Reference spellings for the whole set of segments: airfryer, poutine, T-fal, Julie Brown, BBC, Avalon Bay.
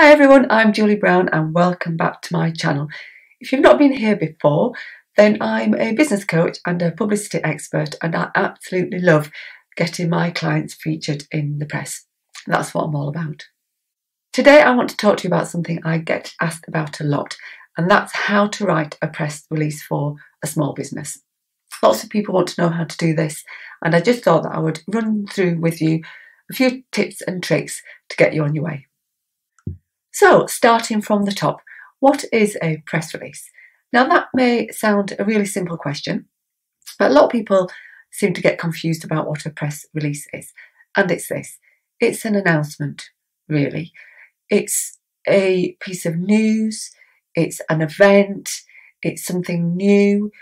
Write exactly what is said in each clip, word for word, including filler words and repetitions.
Hi everyone, I'm Julie Brown and welcome back to my channel. If you've not been here before, then I'm a business coach and a publicity expert, and I absolutely love getting my clients featured in the press. That's what I'm all about. Today I want to talk to you about something I get asked about a lot, and that's how to write a press release for a small business. Lots of people want to know how to do this, and I just thought that I would run through with you a few tips and tricks to get you on your way. So, starting from the top, what is a press release? Now, that may sound a really simple question, but a lot of people seem to get confused about what a press release is. And it's this. It's an announcement, really. It's a piece of news. It's an event. It's something new.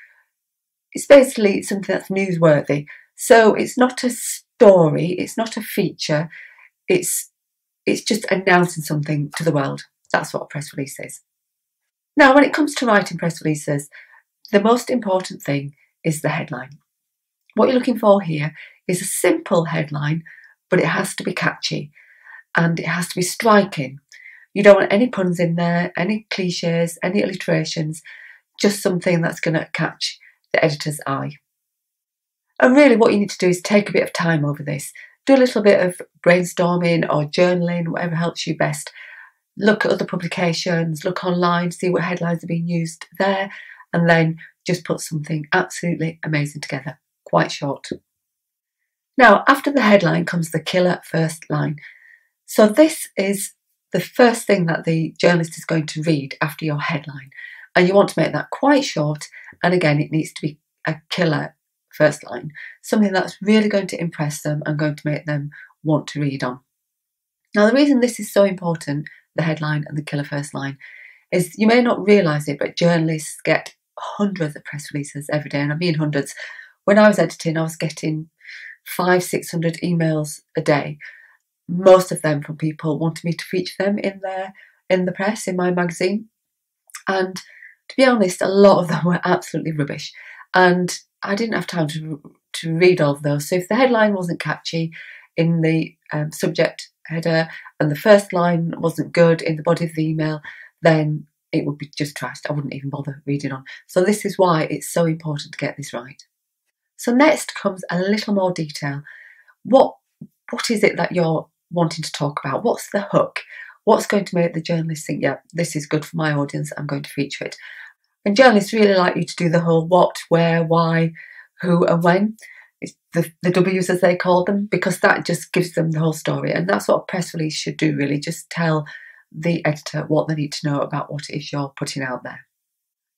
It's basically something that's newsworthy. So it's not a story. It's not a feature. It's It's just announcing something to the world. That's what a press release is. Now, when it comes to writing press releases, the most important thing is the headline. What you're looking for here is a simple headline, but it has to be catchy and it has to be striking. You don't want any puns in there, any cliches, any alliterations, just something that's going to catch the editor's eye. And really what you need to do is take a bit of time over this. Do a little bit of brainstorming or journaling, whatever helps you best. Look at other publications, look online, see what headlines are being used there, and then just put something absolutely amazing together, quite short. Now, after the headline comes the killer first line. So this is the first thing that the journalist is going to read after your headline. And you want to make that quite short, and again, it needs to be a killer first line, something that's really going to impress them and going to make them want to read on. Now, the reason this is so important, the headline and the killer first line, is you may not realise it, but journalists get hundreds of press releases every day, and I mean hundreds. When I was editing, I was getting five, six hundred emails a day, most of them from people wanting me to feature them in their in the press, in my magazine. And to be honest, a lot of them were absolutely rubbish, and I didn't have time to, to read all of those. So if the headline wasn't catchy in the um, subject header and the first line wasn't good in the body of the email, then it would be just trashed. I wouldn't even bother reading on. So this is why it's so important to get this right. So next comes a little more detail. What, what is it that you're wanting to talk about? What's the hook? What's going to make the journalist think, yeah, this is good for my audience, I'm going to feature it? And journalists really like you to do the whole what, where, why, who and when. It's the, the W's as they call them, because that just gives them the whole story. And that's what a press release should do, really. Just tell the editor what they need to know about what it is you're putting out there.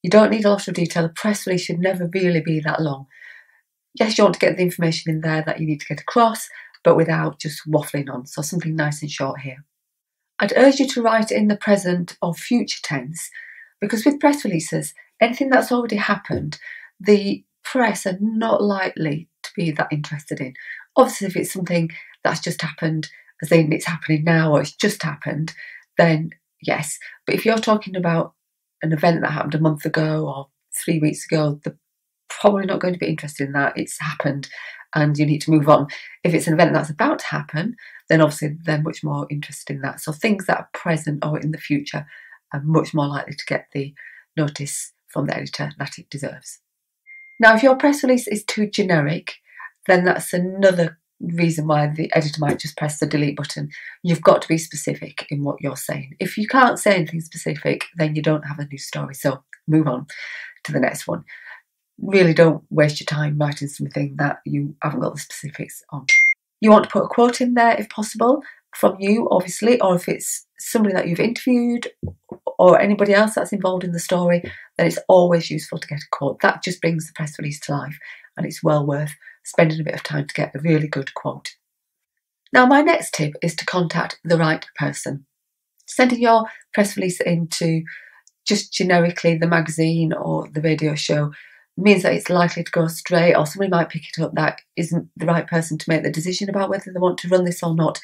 You don't need a lot of detail. A press release should never really be that long. Yes, you want to get the information in there that you need to get across, but without just waffling on. So something nice and short here. I'd urge you to write in the present or future tense, because with press releases, anything that's already happened, the press are not likely to be that interested in. Obviously, if it's something that's just happened, as in it's happening now or it's just happened, then yes. But if you're talking about an event that happened a month ago or three weeks ago, they're probably not going to be interested in that. It's happened and you need to move on. If it's an event that's about to happen, then obviously they're much more interested in that. So things that are present or in the future are much more likely to get the notice from the editor that it deserves. Now, if your press release is too generic, then that's another reason why the editor might just press the delete button. You've got to be specific in what you're saying. If you can't say anything specific, then you don't have a new story, so move on to the next one. Really don't waste your time writing something that you haven't got the specifics on. You want to put a quote in there if possible, from you obviously, or if it's somebody that you've interviewed or anybody else that's involved in the story, then it's always useful to get a quote. That just brings the press release to life, and it's well worth spending a bit of time to get a really good quote. Now, my next tip is to contact the right person. Sending your press release into just generically the magazine or the radio show means that it's likely to go astray, or somebody might pick it up that isn't the right person to make the decision about whether they want to run this or not,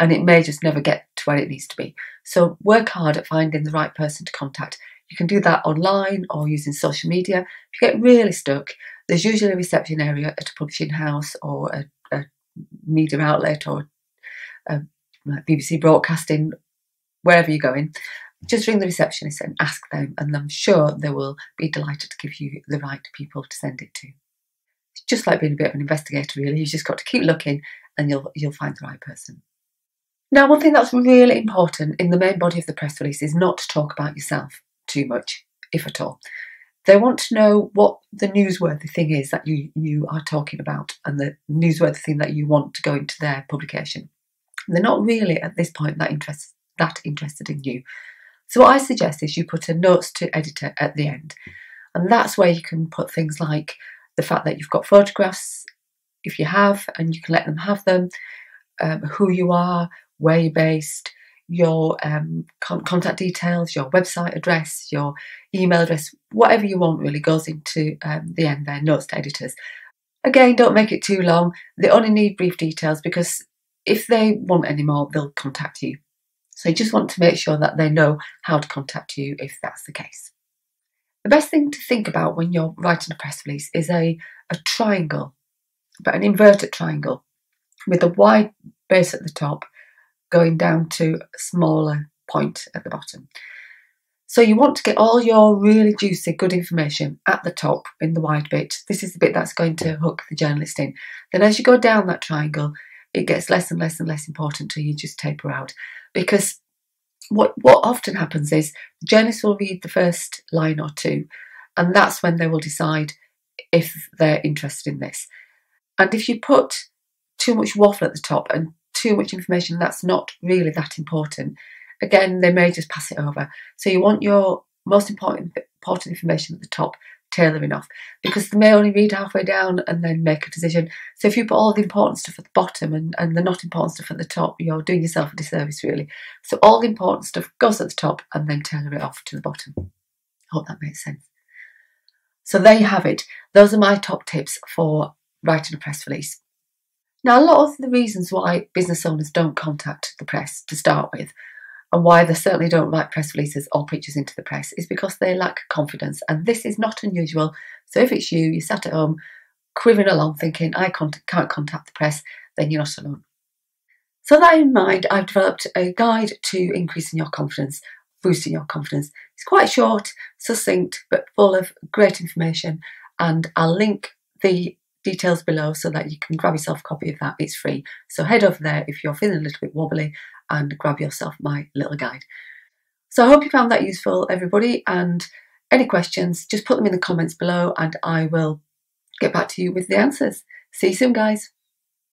and it may just never get to where it needs to be. So work hard at finding the right person to contact. You can do that online or using social media. If you get really stuck, there's usually a reception area at a publishing house or a, a media outlet or a, a B B C Broadcasting wherever you're going, just ring the receptionist and ask them, and I'm sure they will be delighted to give you the right people to send it to. It's just like being a bit of an investigator, really. You've just got to keep looking and you'll, you'll find the right person. Now, one thing that's really important in the main body of the press release is not to talk about yourself too much, if at all. They want to know what the newsworthy thing is that you, you are talking about, and the newsworthy thing that you want to go into their publication. And they're not really, at this point, that, interest, that interested in you. So what I suggest is you put a notes to editor at the end. And that's where you can put things like the fact that you've got photographs, if you have, and you can let them have them, um, who you are, where you're based, your um, con contact details, your website address, your email address, whatever you want really goes into um, the end there, notes to editors. Again, don't make it too long. They only need brief details, because if they want any more, they'll contact you. So you just want to make sure that they know how to contact you if that's the case. The best thing to think about when you're writing a press release is a, a triangle, but an inverted triangle with a wide base at the top going down to a smaller point at the bottom. So you want to get all your really juicy, good information at the top in the wide bit. This is the bit that's going to hook the journalist in. Then as you go down that triangle, it gets less and less and less important till you just taper out. Because what, what often happens is the journalist will read the first line or two, and that's when they will decide if they're interested in this. And if you put too much waffle at the top and too much information that's not really that important, again, they may just pass it over. So you want your most important, important information at the top, tailoring off, because they may only read halfway down and then make a decision. So if you put all the important stuff at the bottom and, and the not important stuff at the top, you're doing yourself a disservice, really. So all the important stuff goes at the top and then tailor it off to the bottom. I hope that makes sense. So there you have it. Those are my top tips for writing a press release. Now, a lot of the reasons why business owners don't contact the press to start with, and why they certainly don't write press releases or pictures into the press, is because they lack confidence. And this is not unusual. So if it's you, you sat at home quivering along thinking, I can't contact the press, then you're not alone. So that in mind, I've developed a guide to increasing your confidence, boosting your confidence. It's quite short, succinct, but full of great information. And I'll link the details below so that you can grab yourself a copy of that. It's free. So head over there if you're feeling a little bit wobbly, and grab yourself my little guide. So I hope you found that useful, everybody, and any questions, just put them in the comments below and I will get back to you with the answers. See you soon, guys.